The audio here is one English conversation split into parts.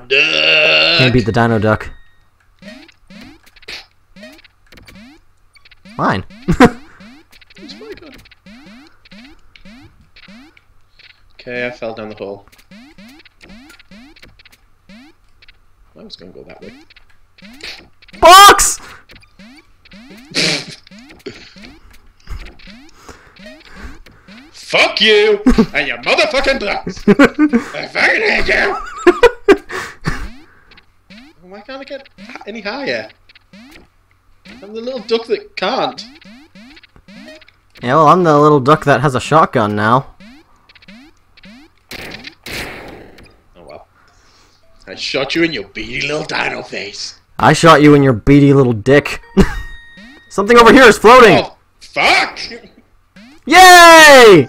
Dino Duck. Can't beat the Dino Duck. Mine. It's my gun. Okay, I fell down the hole. I was gonna go that way. Box! Fuck you! And your motherfucking blocks! I fucking hate you! Why can't I get any higher? I'm the little duck that can't. Yeah, well, I'm the little duck that has a shotgun now. Oh, well. I shot you in your beady little dino face. I shot you in your beady little dick. Something over here is floating! Oh, fuck! Yay!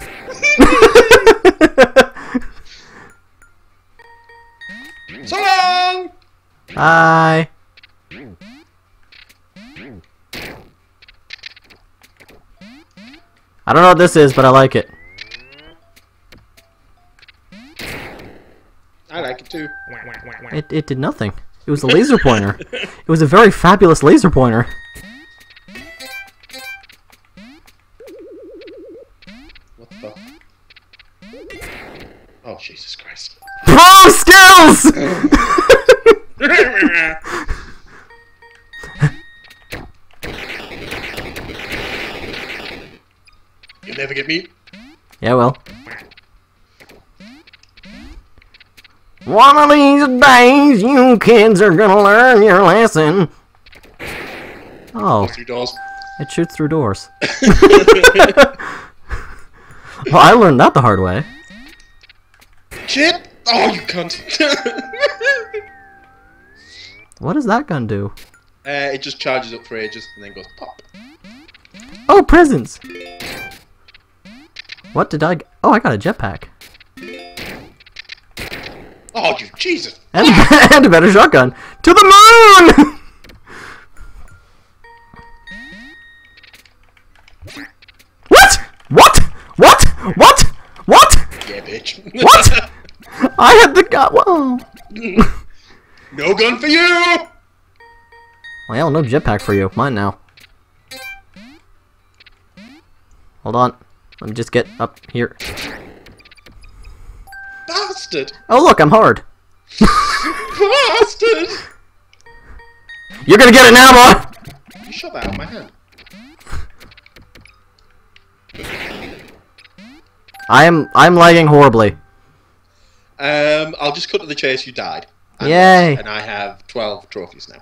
So long! Hi. I don't know what this is, but I like it. I like it too. It did nothing. It was a laser pointer. It was a very fabulous laser pointer. Oh, Jesus Christ. Pro skills! You'll never get me? Yeah, well. One of these days, you kids are gonna learn your lesson. Oh. Through doors. It shoots through doors. Well, I learned that the hard way. Chip! Oh, you cunt! What does that gun do? It just charges up for ages and then goes pop. Oh, presents! What did I get? Oh, I got a jetpack. Oh, you Jesus! And a better shotgun. To the moon! What? I had the gun. Whoa. No gun for you. Well, no jetpack for you. Mine now. Hold on. Let me just get up here. Bastard. Oh look, I'm hard. Bastard. You're gonna get it now, boy. You shot that out of my hand. I'm lagging horribly. I'll just cut to the chase. You died. Yay! And I have 12 trophies now.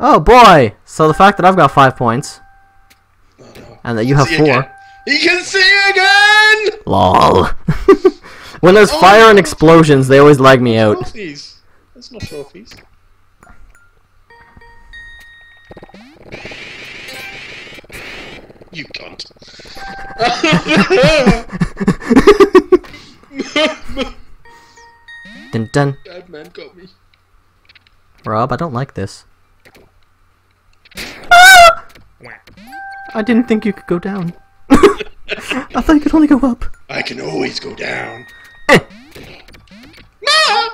Oh boy! So the fact that I've got 5 points, oh, no. And that you have 4. You can see again. Lol. When there's fire and explosions, they always lag me out. Trophies. That's not trophies. You cunt. Dun dun. Bad man got me. Rob, I don't like this. Ah! I didn't think you could go down. I thought you could only go up. I can always go down. Eh. No!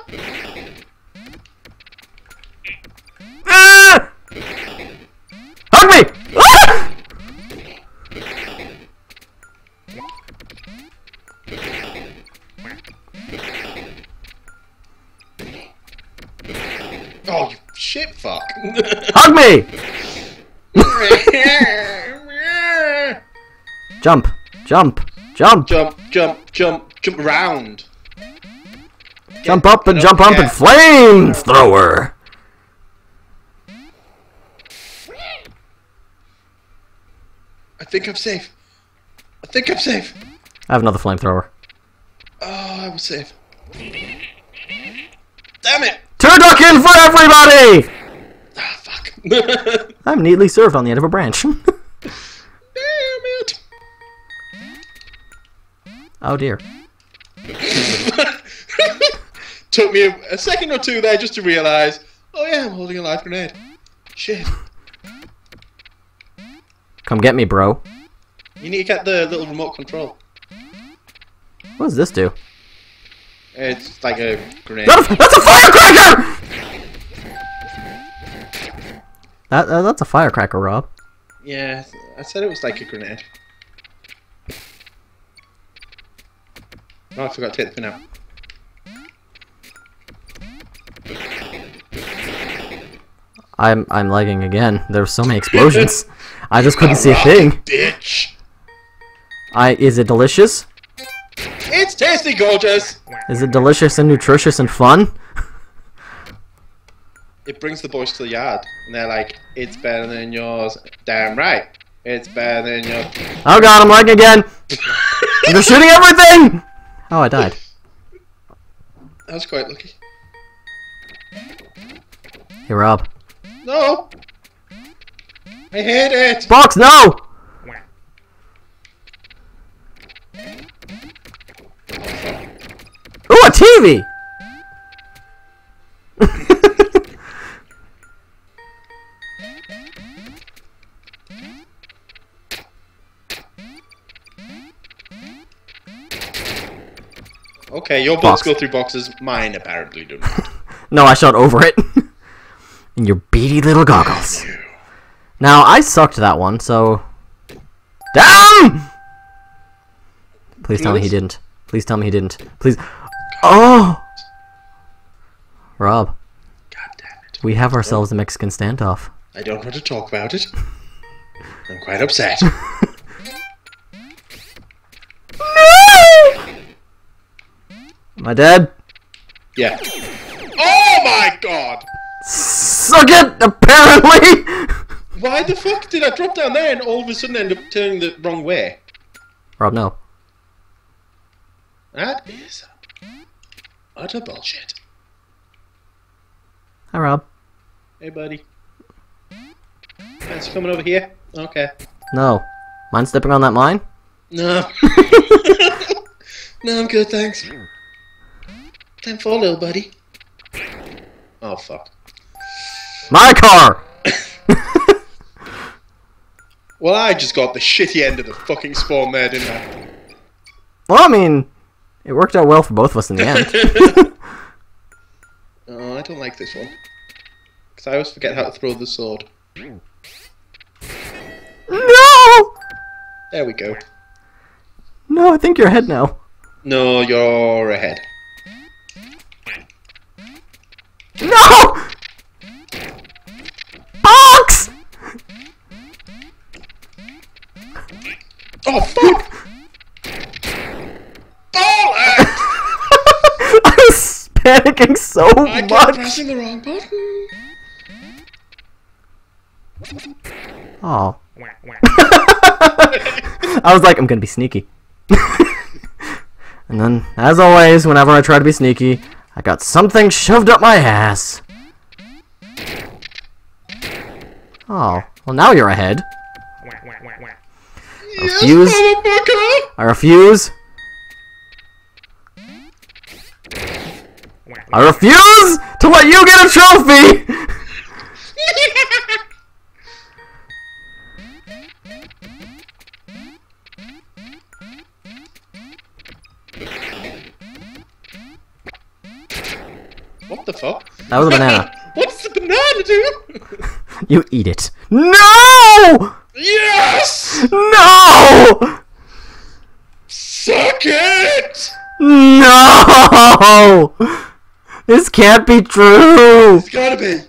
Ah! Hug me! Oh, you shit fuck. Hug me! Jump, jump, jump. Jump, jump, jump, jump around. Jump up and jump up and flamethrower. I think I'm safe. I think I'm safe. I have another flamethrower. Oh, I was safe. Damn it! Turducken for everybody! Ah, fuck. I'm neatly served on the end of a branch. Damn it! Oh dear. Took me a second or two there just to realize, oh yeah, I'm holding a live grenade. Shit. Come get me, bro. You need to get the little remote control. What does this do? It's like a grenade. That's a firecracker! That's a firecracker, Rob. Yeah, I said it was like a grenade. Oh, I forgot to take the pin out. I'm lagging again. There were so many explosions. I just couldn't see a thing. Bitch. Is it delicious? It's tasty gorgeous! Is it delicious and nutritious and fun? It brings the boys to the yard, and they're like, it's better than yours. Damn right. It's better than yours. Oh god, I'm lagging again! They're shooting everything! Oh, I died. That was quite lucky. Hey, Rob. No! I hate it! Box, no! Ooh, a TV! Okay, your bullets go through boxes. Mine apparently do not. No, I shot over it. In your beady little goggles. Now, I sucked that one, so... Damn! Please tell me he didn't. Please tell me he didn't. Please... Oh! Rob. God damn it. We have ourselves a Mexican standoff. I don't want to talk about it. I'm quite upset. No! Am I dead? Yeah. Oh my god! Suck it, apparently! Why the fuck did I drop down there and all of a sudden end up turning the wrong way? Rob, no. That is utter bullshit. Hi, Rob. Hey, buddy. That's coming over here. Okay. No. Mind stepping on that mine? No. No, I'm good, thanks. Time for little buddy. Oh, fuck. My car! Well, I just got the shitty end of the fucking spawn there, didn't I? Well, I mean, it worked out well for both of us in the end. Oh, I don't like this one. Because I always forget how to throw the sword. No! There we go. No, I think you're ahead now. No, you're ahead. No! Box! Oh, fuck! I was panicking so much! I kept pressing the wrong button! Oh. I was like, I'm gonna be sneaky. And then, as always, whenever I try to be sneaky, I got something shoved up my ass. Oh, well now you're ahead. Yes, refuse. I refuse. I refuse to let you get a trophy! What the fuck? That was a banana. What's the banana do? You eat it. No! Yes! No! Suck it! No! This can't be true! It's gotta be.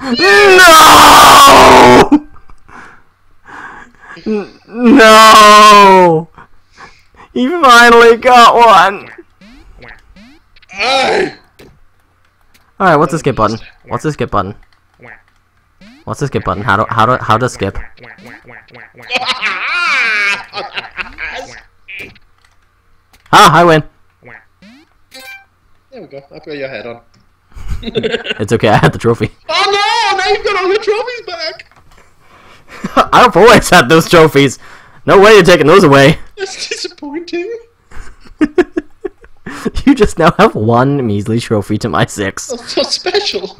No! No! You finally got one! Alright, what's the skip button? What's the skip button? What's the skip button? How to skip? Ah, I win. There we go. I'll put your head on. It's okay, I had the trophy. Oh no! Now you've got all your trophies back! I've always had those trophies. No way you're taking those away. That's disappointing. You just now have one measly trophy to my 6. That's so special.